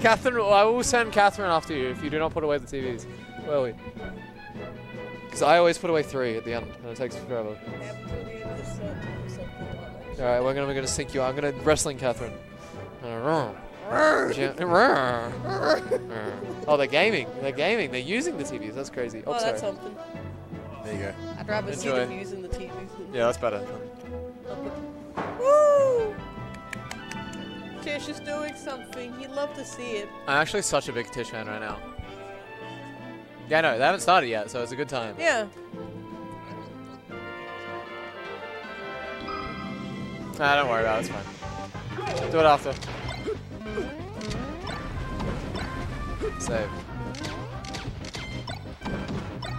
Catherine, I will send Catherine after you if you do not put away the TVs. Will we? Because I always put away 3 at the end, and it takes forever. Alright, we're gonna sink you out. I'm gonna wrestling Catherine. Oh, they're gaming. They're gaming. They're using the TVs. That's crazy. Oh, that's something. There you go. I'd rather see them using the TVs. Yeah, that's better. Woo! Tish is doing something. You'd love to see it. I'm actually such a big Tish fan right now. Yeah, no, they haven't started yet, so it's a good time. Yeah. Nah, don't worry about it. It's fine. Do it after. Save.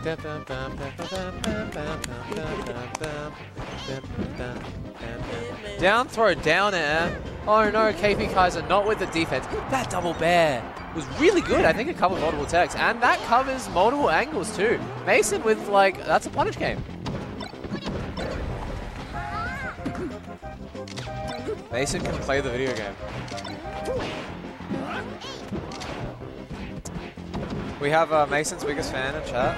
Down throw, down air. Oh no, KP Kaiza not with the defense. That double bear was really good. I think it covered multiple attacks, and that covers multiple angles too. Mason with like, that's a punish game. Mason can play the video game. We have Mason's biggest fan in chat.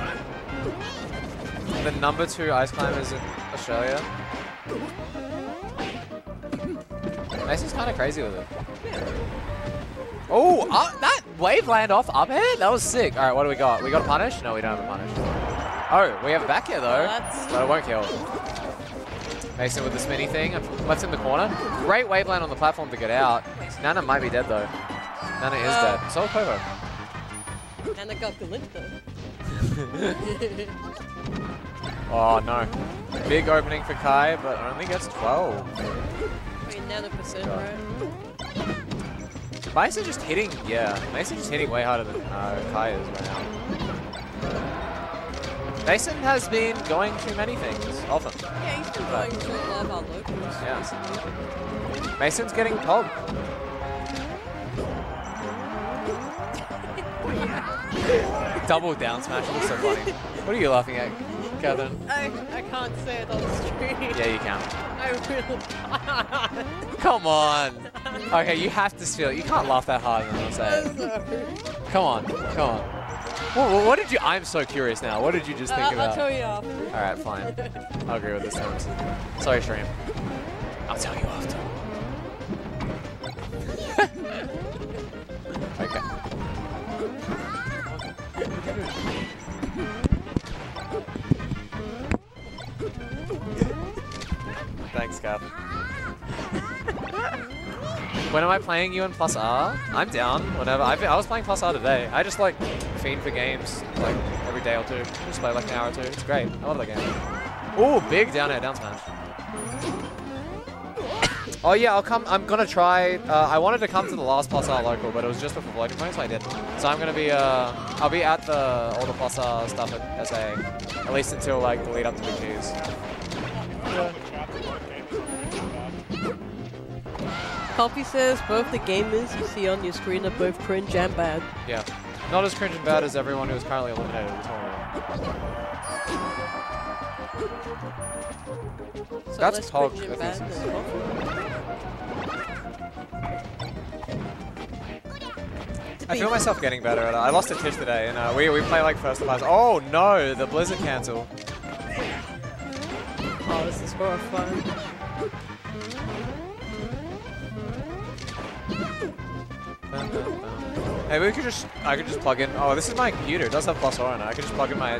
The #2 Ice Climbers in Australia. Mason's kind of crazy with it. Oh, that wave land off up air? That was sick. All right, what do we got? We got a punish? No, we don't have a punish. Oh, we have a back air though, but it won't kill. Mason with the spinny thing. What's in the corner? Great wave land on the platform to get out. Nana might be dead though. Nana is dead. So is Povo. Nana got glitched though. Oh no. Big opening for Kai, but only gets 12. I mean, Nana percent, right? Mason just hitting, yeah. Mason just hitting way harder than Kai is right now. Mason has been going through many things, often. Yeah, he's been going through live our locals. Yeah. Mason's getting pogged. Double down smash looks so funny. What are you laughing at, Catherine? I can't say it on the stream. Yeah, you can. I really can't. Come on. Okay, you have to feel it. You can't laugh that hard when I say it. Come on, come on. What did you? I'm so curious now. What did you just think about? I'll tell you after. All right, fine. I'll agree with this one. Sorry, stream. I'll tell you after. Okay. Thanks, Cap. When am I playing you in plus R? I'm down, whenever. I was playing plus R today. I just like fiend for games like every day or two. Just play like an hour or two. It's great. I love that game. Ooh, big down air, down smash. Oh yeah, I'll come. I'm gonna try. I wanted to come to the last plus R local, but it was just before floating point, so I didn't. So I'm gonna be. I'll be at all the plus R stuff at SA, at least until like the lead up to Big Cheese. Coffee says both the gamers you see on your screen are both cringe and bad. Yeah, not as cringe and bad as everyone who is currently eliminated. It's horrible. So that's Pog. I feel myself getting better at it. I lost a Tish today, and we play like first class. Oh no, the Blizzard cancel. Oh, this is horrifying. Hey, we could just, I could just plug in. Oh, this is my computer. It does have plus R on it. I could just plug in my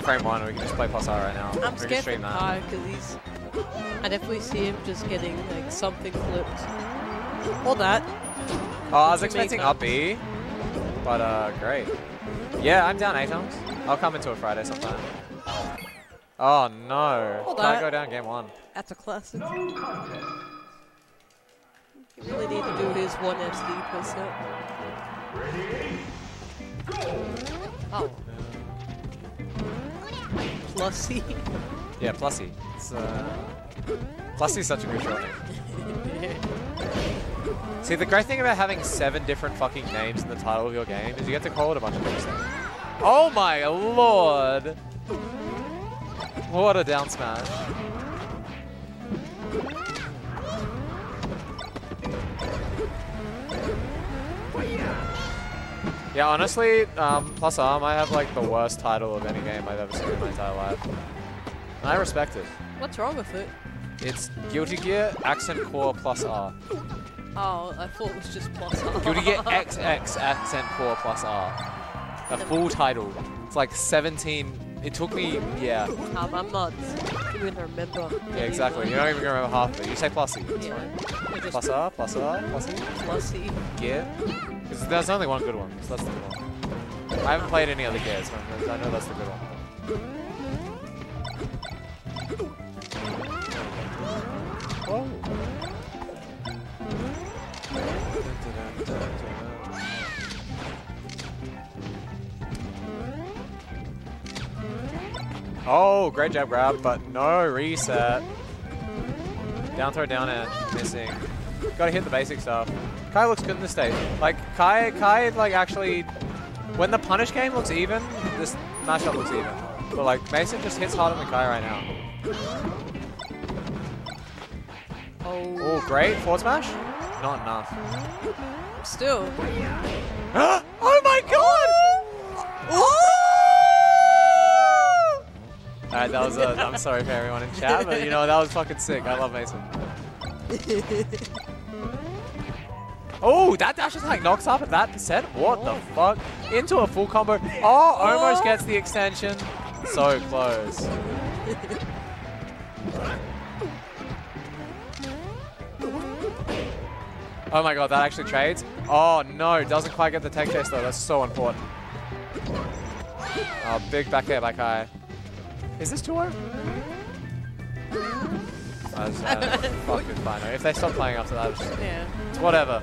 frame one, and we can just play plus R right now. I'm scared of R because he's. I definitely see him just getting like something flipped. Or that. Oh, I was expecting up B, but great. Yeah, I'm down 8 times. I'll come into a Friday sometime. Oh no, can't go down game 1. That's a classic. You really need to do his 1 SD per set. Oh. Plussy. Yeah, Plussy. It's Plussy's such a good short name. See, the great thing about having 7 different fucking names in the title of your game is you get to call it a bunch of things. Oh my lord! What a down smash. Yeah, honestly, Plus R might have like the worst title of any game I've ever seen in my entire life. And I respect it. What's wrong with it? It's Guilty Gear Accent Core plus R. Oh, I thought it was just plus R. Guilty Gear XX Accent Core plus R. A full title. It's like 17. It took me, yeah. I'm not even remember. Yeah, exactly. You're not even gonna remember half of it. You say Plussy. That's fine. Plus R, plus R, Plussy. Plussy. Gear. Because there's only one good one. So that's the good one. I haven't played any other gears. So I know that's the good one. Oh. Oh, great jab grab, but no reset. Down throw, down air, missing. Gotta hit the basic stuff. Kai looks good in this stage. Like, Kai, like, actually, when the punish game looks even, this matchup looks even. But, like, Mason just hits harder than Kai right now. Oh, great. Forward smash? Not enough. Still. Oh my god! Oh! Alright, that was a, I'm sorry for everyone in chat, but you know, that was fucking sick. I love Mason. Oh, that dash attack knocks up at that percent? What the fuck? Into a full combo. Oh, almost gets the extension. So close. Oh my god, that actually trades? Oh no, doesn't quite get the tech chase though. That's so important. Oh, big back air by Kai. Is this 2-0? Fucking fine. If they stop playing after that, it's just, yeah. It's whatever.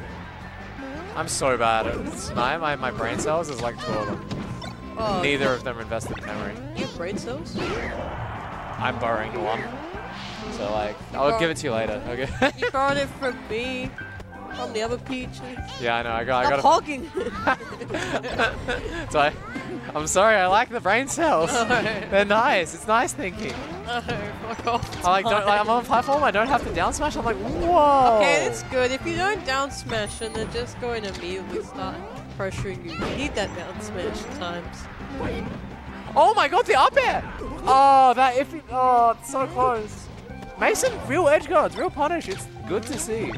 I'm so bad at it. My brain cells is like 2 of them. Oh. Neither of them are invested in memory. You have brain cells? I'm borrowing one. So like, I'll give it to you later. Okay. You borrowed it from me. On the other peach. Yeah, I know. I got. Hogging. So I'm sorry. I like the brain cells. No. They're nice. It's nice thinking. No, fuck off. I like. Don't like. I'm on a platform. I don't have to down smash. I'm like, whoa. Okay, it's good. If you don't down smash, and they're just going to immediately start pressuring you. You need that down smash at times. Oh my god, the up air. Oh, that iffy. Oh, it's so close. Mason, real edge guards, real punish. It's good to see.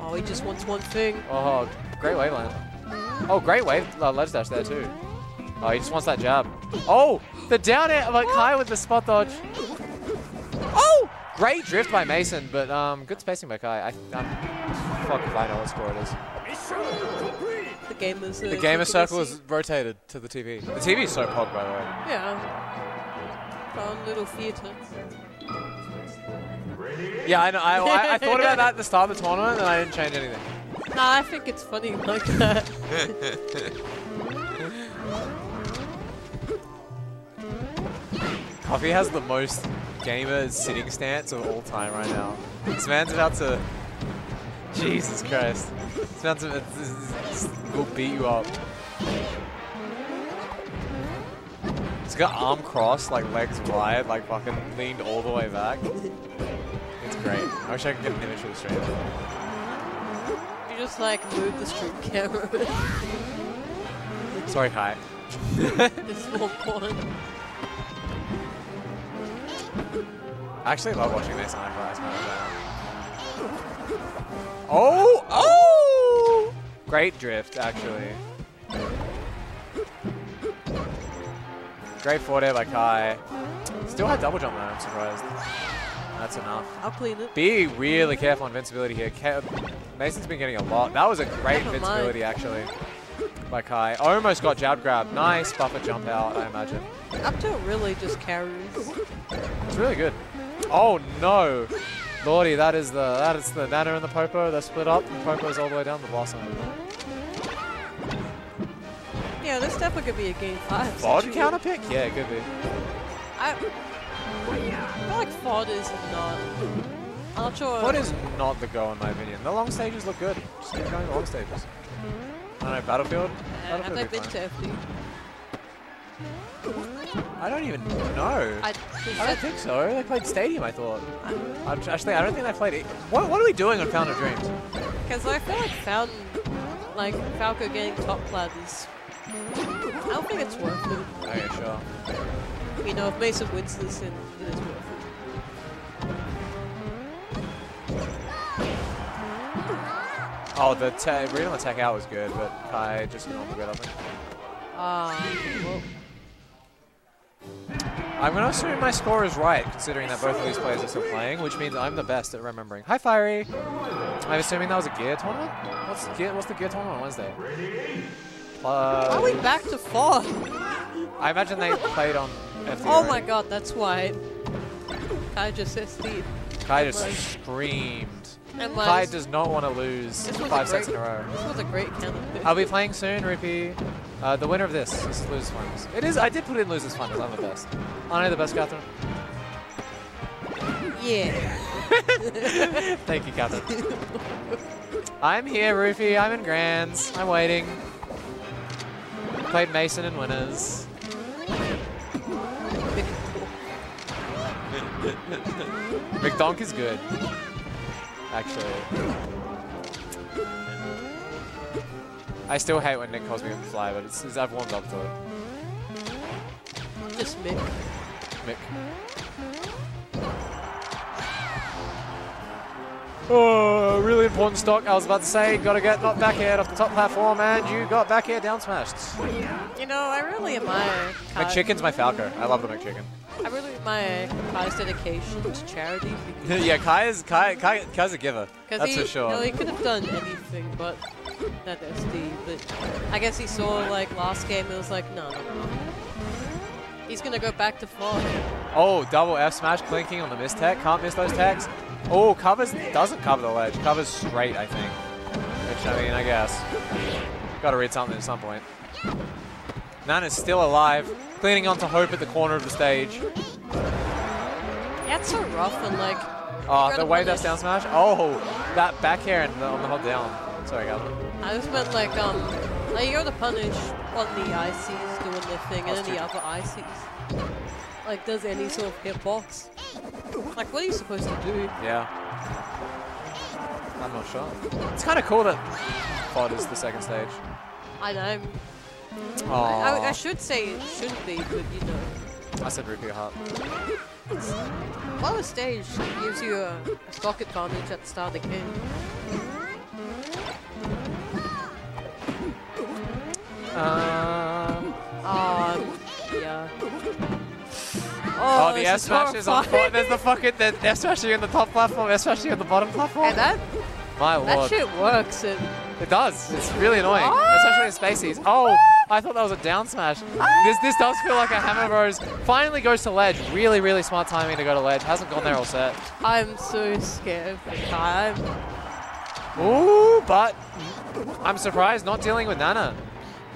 Oh, he just wants one thing. Oh, great wave land. Oh, great wave ledge dash there too. Oh, he just wants that jab. Oh, the down air by Kai with the spot dodge. Oh, great drift by Mason, but good spacing by Kai. I'm fuck if I know what score it is. The gamer circle is rotated to the TV. The TV is so pog, by the way. Yeah. Fun little theater. Yeah, I know. I thought about that at the start of the tournament, and I didn't change anything. Nah, I think it's funny like that. Coffee has the most gamer sitting stance of all time right now. This man's about to... Jesus Christ. This man's about to... will beat you up. He's got arm crossed, like legs wide, like fucking leaned all the way back. It's great. I wish I could get an image of the stream. You just like move the stream camera. Sorry, Kai. It's more important. I actually love watching this on Ice Climbers. Oh! Oh! Great drift, actually. Great forward air by Kai. Still had double jump there, I'm surprised. That's enough. I'll clean it. Be really careful on invincibility here. Mason's been getting a lot. That was a great invincibility, actually, by Kai. Almost got jab grab. Nice buffer jump out, I imagine. Up tilt really just carries. It's really good. Oh, no. Lordy, that is the Nana and the Popo. They're split up. The Popo's all the way down the Blossom. Yeah, this definitely could be a game 5. Bod counter pick? Yeah, it could be. I feel like FOD is not. I'm not sure. FOD is not the go in my opinion. The long stages look good. Just keep going the long stages. I don't know, Battlefield? Battlefield have they been to FD? I don't even know. I don't think so. They played Stadium, I thought. Actually, I don't think they played it. What are we doing on Fountain of Dreams? Because I feel like Fountain like Falco getting top plans. I don't think it's worth it. Oh yeah, sure. You know, if Mason wins this, then it is worth it. Oh, the original attack out was good, but Kai just normally got up. Well. I'm going to assume my score is right, considering that both of these players are still playing, which means I'm the best at remembering. Hi, Fiery! I'm assuming that was a gear tournament? What's the gear tournament on Wednesday? Why are we back to 4? I imagine they played on FD. Oh my god, that's why. Kai just SD'd. Kai just screamed. Kai does not want to lose 5 sets in a row. This was a great candidate. I'll be playing soon, Rippy. The winner of this is Losers Finals. It is, I did put in Losers Finals, I'm the best. Aren't I the best, Catherine? Yeah. Thank you, Catherine. I'm here, Rippy. I'm in Grands. I'm waiting. Played Mason in Winners. McDonk is good. Actually, I still hate when Nick calls me Fly, but it's, I've warmed up to it. Just Mick. Mick. Oh, really important stock. I was about to say, gotta get not back air off the top platform, and you got back air down smashed. You know, I really admire Kai. McChicken's my Falco. I love the McChicken. I really admire Kai's dedication to charity. Yeah, Kai's a giver. That's for sure. No, he could have done anything but that SD, but I guess he saw like last game and was like, no. He's gonna go back to 4. Oh, double F smash clinking on the miss tech. Can't miss those techs. Oh, doesn't cover the ledge. Covers straight, I think. Which, I mean, I guess. Gotta read something at some point. Nana's still alive, cleaning onto Hope at the corner of the stage. That's so rough and like... Oh, the way that's down smash? Oh, that back air on the hop down. Sorry, guys. I just meant like you got to punish on the ICs doing their thing and then the other ICs. Like, does any sort of hitbox? Like, what are you supposed to do? Yeah. I'm not sure. It's kind of cool that FOD is the second stage. I know. I should say it shouldn't be, but you know. I said rip your heart. Follow stage gives you a stock advantage at the start of the game. Yeah. Oh, the F smash is on top. There's the fucking F smashing in the top platform, F smashing on the bottom platform. And that? My lord. That shit works. It does. It's really annoying. Oh. Especially in Spaces. Oh, I thought that was a down smash. This does feel like a Hammer Bros. Finally goes to ledge. Really, really smart timing to go to ledge. Hasn't gone there all set. I'm so scared for time. Ooh, but I'm surprised not dealing with Nana.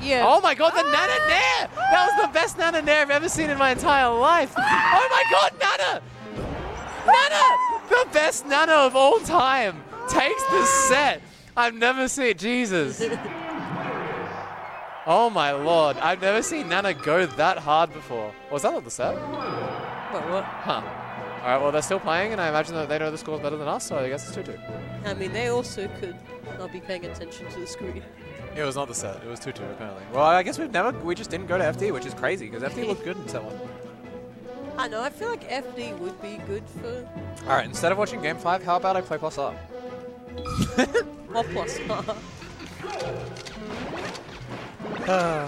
Yeah. Oh my god, the Nana Nair! That was the best Nana Nair I've ever seen in my entire life. Oh my god, Nana! Nana! The best Nana of all time takes the set. I've never seen Jesus. Oh my lord, I've never seen Nana go that hard before. Was that not the set? What? Huh. Alright, well, they're still playing, and I imagine that they know the score's better than us, so I guess it's 2-2. I mean, they also could not be paying attention to the screen. It was not the set. It was 2-2, apparently. Well, I guess we just didn't go to FD, which is crazy, because FD looked good in set 1. I know, I feel like FD would be good for... Alright, instead of watching Game 5, how about I play plus R? What plus R?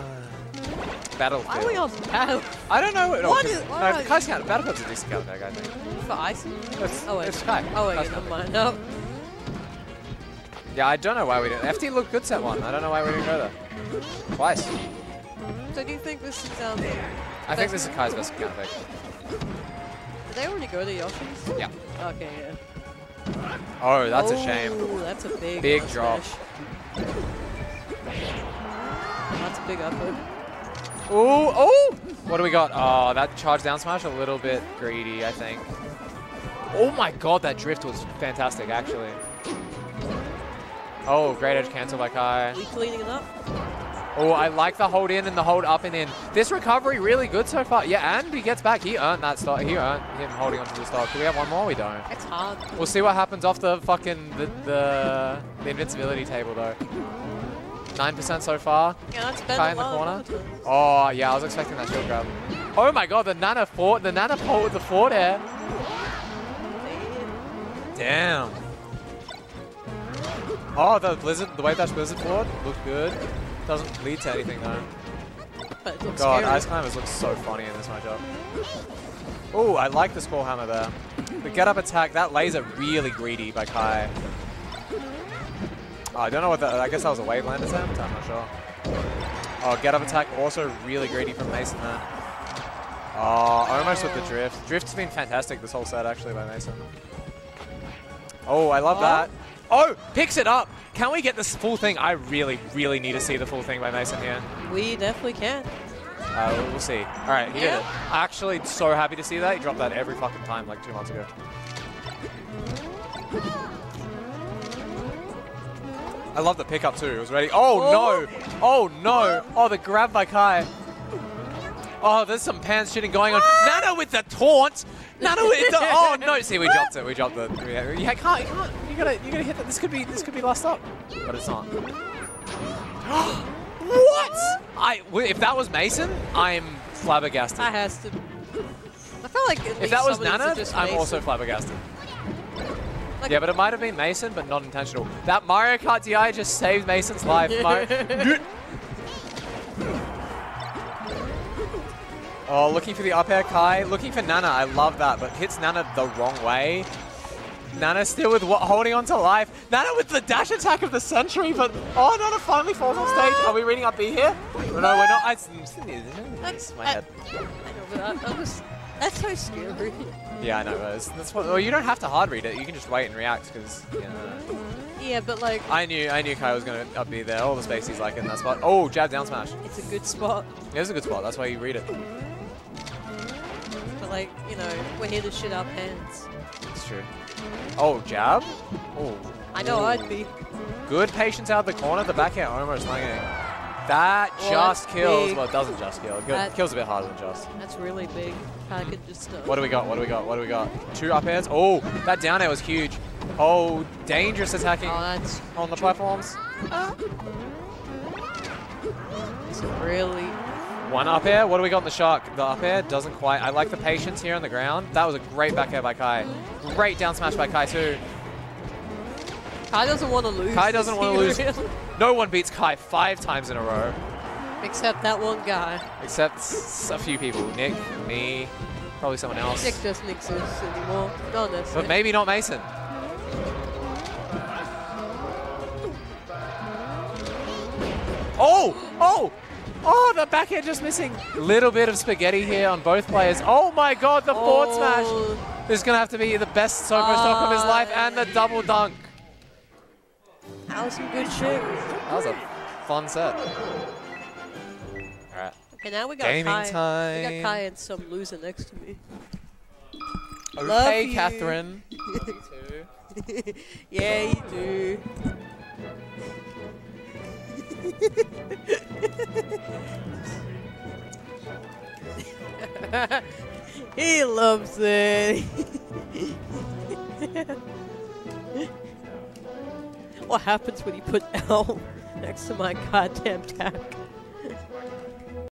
Battlefield. Why are we on Battlefield? I don't know. No, Kai's count. Battlefield's a decent count back, I think. For Icy? It's Kai. Oh, wait, never mind. No. Yeah, I don't know why we didn't. FD looked good set 1. I don't know why we didn't go there. Twice. So do you think this is I think this is Kai's best account back. Did they already go to Yoshi's? Yeah. Okay, yeah. Oh, that's a shame. Ooh, that's a big drop. That's a big upper. Ooh, oh! What do we got? Oh, that charge down smash a little bit greedy, I think. Oh my god, that drift was fantastic, actually. Oh, great edge cancel by Kai. We cleaning it up. Oh, I like the hold in and the hold up and in. This recovery really good so far. Yeah, and he gets back. He earned that stock. He earned him holding onto the stock. Do we have one more? We don't. It's hard. We'll see what happens off the fucking the invincibility table though. 9% so far. Yeah, that's better. In the corner. Oh, yeah, I was expecting that shield grab. Oh my god, the Nana fort, the Nana pole with the fort air. Damn. Oh, the blizzard, the wave dash blizzard board looked good. Doesn't lead to anything though. But it looks god, scary. Ice Climbers looks so funny in this matchup. Oh, I like the Spore Hammer there. The get up attack, that laser really greedy by Kai. Oh, I don't know what that, I guess that was a waveland attempt, I'm not sure. Oh, get up attack also really greedy from Mason there. Oh, almost with the drift. Drift's been fantastic this whole set actually by Mason. Oh, I love that. Oh, picks it up. Can we get this full thing? I really, really need to see the full thing by Mason here. We definitely can. We'll see. All right, he did it. I'm actually so happy to see that. He dropped that every fucking time like 2 months ago. I love the pickup too. It was ready. Oh, no. Oh, no. Oh, the grab by Kai. Oh, there's some pants shitting going on. Nana with the taunt. Nana with the... Oh, no. See, we dropped it. We dropped it. Yeah, Kai, come on. You gotta hit that. This could be last up, but it's not. What? If that was Mason, I'm flabbergasted. I has to. I feel like if that was Nana, I'm also flabbergasted. Like, yeah, but it might have been Mason, but not intentional. That Mario Kart DI just saved Mason's life. Oh, looking for the up air Kai, looking for Nana. I love that, but hits Nana the wrong way. Nana still with holding on to life. Nana with the dash attack of the century, but oh, Nana finally falls off stage. Are we reading up B here? No, we're not. That's my head. I know, but that's so scary. Yeah, I know. That's what. Well, you don't have to hard read it. You can just wait and react because. Yeah, but like. I knew Kai was gonna up B there. All the space he's like in that spot. Oh, jab down smash. It's a good spot. It is a good spot. That's why you read it. But like, you know, we're here to shit our pants. It's true. Oh, jab? Oh. I know I'd be. Good patience out of the corner. The back air almost hanging. That just kills. Big. Well, it doesn't just kill. It kills a bit harder than just. That's really big. I could just. What do we got? What do we got? What do we got? Two up airs. Oh, that down air was huge. Oh, dangerous attacking on the platforms. It's really. One up air. What do we got in the shark? The up air doesn't quite. I like the patience here on the ground. That was a great back air by Kai. Great down smash by Kai too. Kai doesn't want to lose. Kai doesn't want to lose. Really? No one beats Kai 5 times in a row. Except that one guy. Except a few people. Nick, me, probably someone else. Nick doesn't exist anymore. Not necessarily. But maybe not Mason. Oh! Oh! Oh, the back air just missing. Little bit of spaghetti here on both players. Oh my god, the forward smash. This is going to have to be the best solo stock of his life and the double dunk. That was some good shit. That was a fun set. Alright. Okay, now we got Gaming Kai. Time. We got Kai and some loser next to me. Okay, love Catherine. You. Love you too. Yeah, you do. He loves it. What happens when you put L next to my goddamn tag?